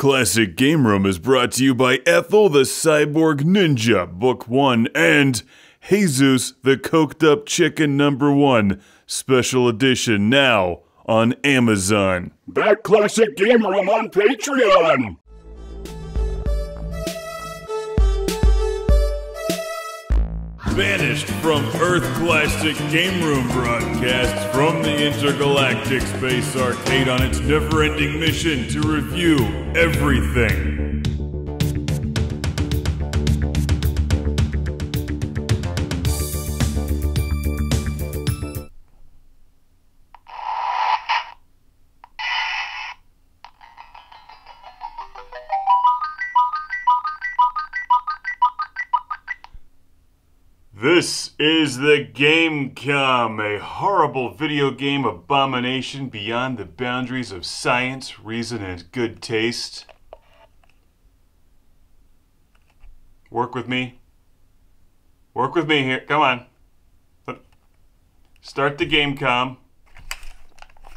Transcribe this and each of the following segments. Classic Game Room is brought to you by Ethel the Cyborg Ninja, Book 1, and Heyzoos the Coked-Up Chicken Number 1, Special Edition, now on Amazon. Back Classic Game Room on Patreon! Banished from Earth, Classic Game Room broadcasts from the intergalactic space arcade on its never-ending mission to review everything. This is the Game.com, a horrible video game abomination beyond the boundaries of science, reason, and good taste. Work with me. Work with me here. Come on. Start the Game.com.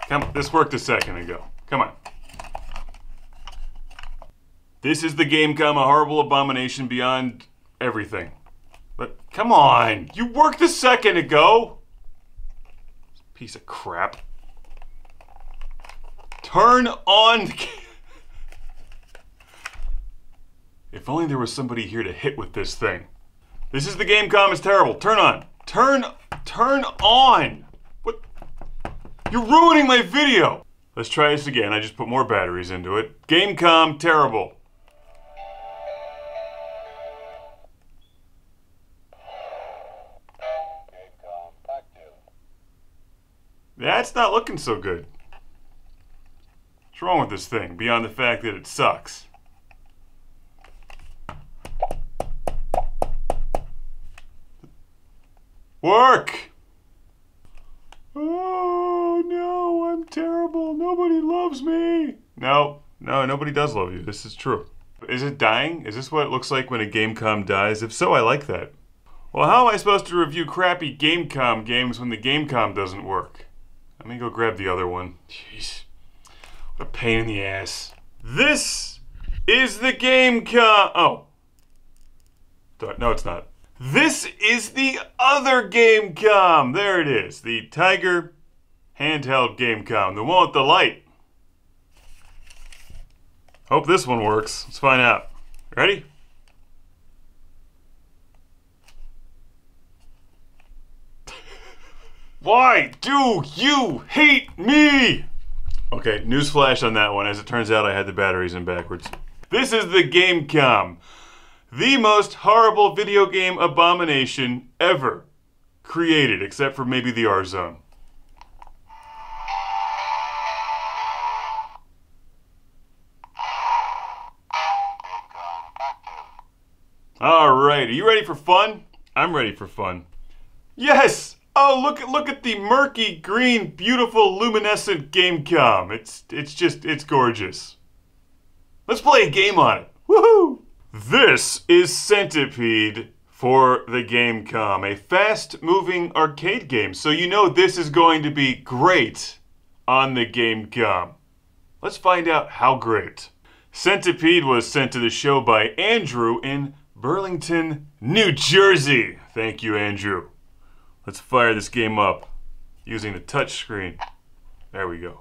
Come, this worked a second ago. Come on. This is the Game.com, a horrible abomination beyond everything. But come on, you worked a second ago! Piece of crap. Turn on the If only there was somebody here to hit with this thing. This is the Game.com, it's terrible. Turn on. Turn on! What? You're ruining my video! Let's try this again, I just put more batteries into it. Game.com, terrible. That's not looking so good. What's wrong with this thing, beyond the fact that it sucks? Work! Oh no, I'm terrible. Nobody loves me. No, nobody does love you. This is true. Is it dying? Is this what it looks like when a Game.com dies? If so, I like that. Well, how am I supposed to review crappy Game.com games when the Game.com doesn't work? Let me go grab the other one. Jeez. What a pain in the ass. This is the Game.com. Oh. No, it's not. This is the other Game.com. There it is. The Tiger handheld Game.com. The one with the light. Hope this one works. Let's find out. Ready? Why do you hate me? Okay, newsflash on that one. As it turns out, I had the batteries in backwards. This is the Game.com, the most horrible video game abomination ever created, except for maybe the R-Zone. All right, are you ready for fun? I'm ready for fun. Yes! Oh, look at the murky green, beautiful, luminescent Game.com. It's gorgeous. Let's play a game on it. Woohoo! This is Centipede for the Game.com, a fast-moving arcade game. So you know this is going to be great on the Game.com. Let's find out how great. Centipede was sent to the show by Andrew in Burlington, New Jersey. Thank you, Andrew. Let's fire this game up using the touch screen. There we go.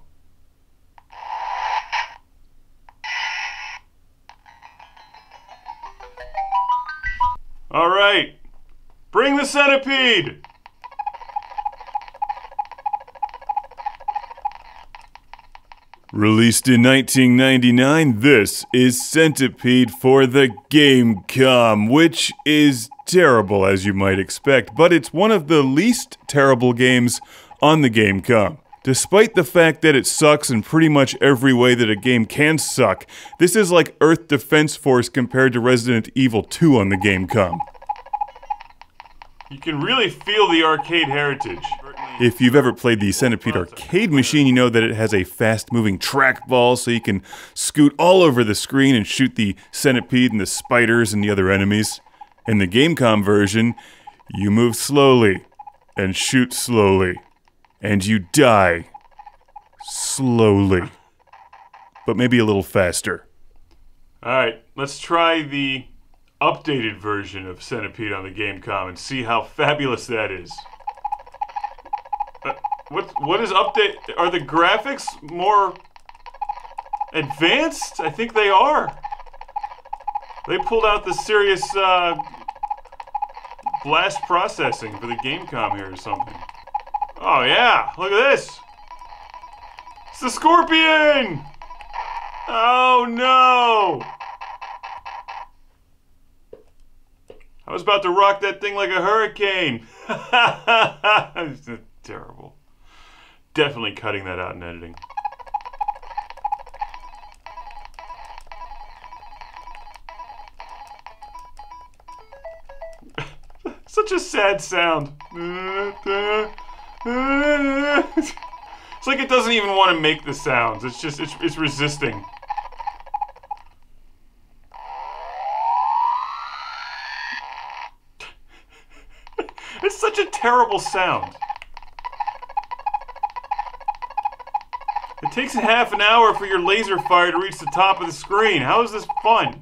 All right, bring the centipede. Released in 1999, this is Centipede for the Game.com, which is terrible as you might expect, but it's one of the least terrible games on the Game.com. Despite the fact that it sucks in pretty much every way that a game can suck, this is like Earth Defense Force compared to Resident Evil 2 on the Game.com. You can really feel the arcade heritage. If you've ever played the Centipede arcade machine, you know that it has a fast-moving trackball, so you can scoot all over the screen and shoot the centipede and the spiders and the other enemies. In the Game.com version, you move slowly and shoot slowly, and you die slowly, but maybe a little faster. Alright, let's try the updated version of Centipede on the Game.com and see how fabulous that is. What is update? Are the graphics more advanced? I think they are. They pulled out the serious blast processing for the Game.com here or something. Oh yeah, look at this. It's the scorpion! Oh no! I was about to rock that thing like a hurricane. It's terrible. Definitely cutting that out and editing. Such a sad sound. It's like it doesn't even want to make the sounds. It's just, it's resisting. It's such a terrible sound. It takes half an hour for your laser fire to reach the top of the screen. How is this fun?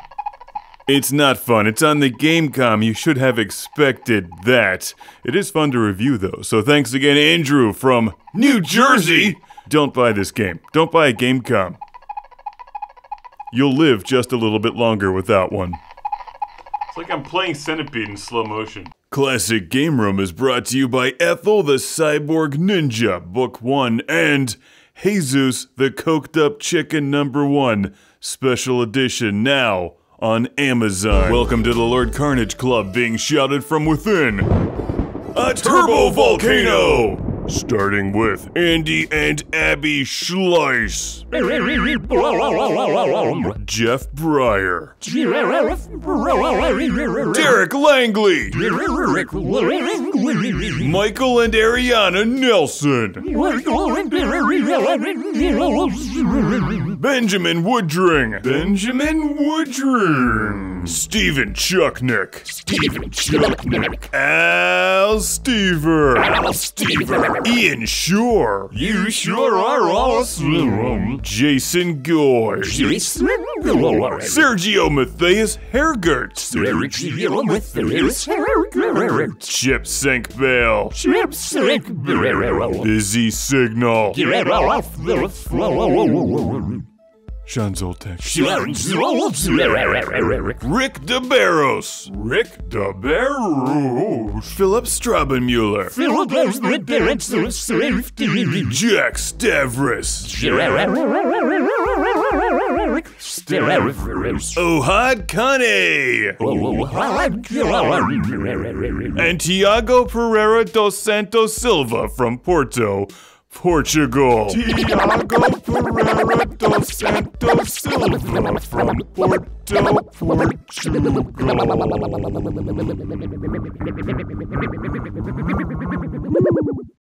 It's not fun. It's on the Game.com. You should have expected that. It is fun to review, though. So thanks again, Andrew from New Jersey. Don't buy this game. Don't buy a Game.com. You'll live just a little bit longer without one. It's like I'm playing Centipede in slow motion. Classic Game Room is brought to you by Ethel the Cyborg Ninja, Book 1, and Heyzoos the Coked-Up Chicken, Number 1, Special Edition, now on Amazon. Welcome to the Lord Carnage Club being shouted from within. A turbo volcano! Starting with Andy and Abby Schleiss. Jeff Breyer. Derek Langley. Michael and Ariana Nelson. Benjamin Woodring. Benjamin Woodring. Stephen Chucknick. Stephen Chucknick. Al Stever. Al Stever. Ian Shore. You sure are awesome. Jason Gorge. Jason Gore. Sergio Matthias Hergert. Sergio Matthias Hergert. Chip Sinkbell. Chip Sinkbell. Busy Signal. Get off the floor. John Zoltek. Rick DeBarros. Rick DeBarros. Philip Straubenmuller. Jack Stever. Ohad Kane. And Tiago Pereira dos Santos Silva from Porto, Portugal. Tiago Pereira dos Santos Silva from Porto, Portugal.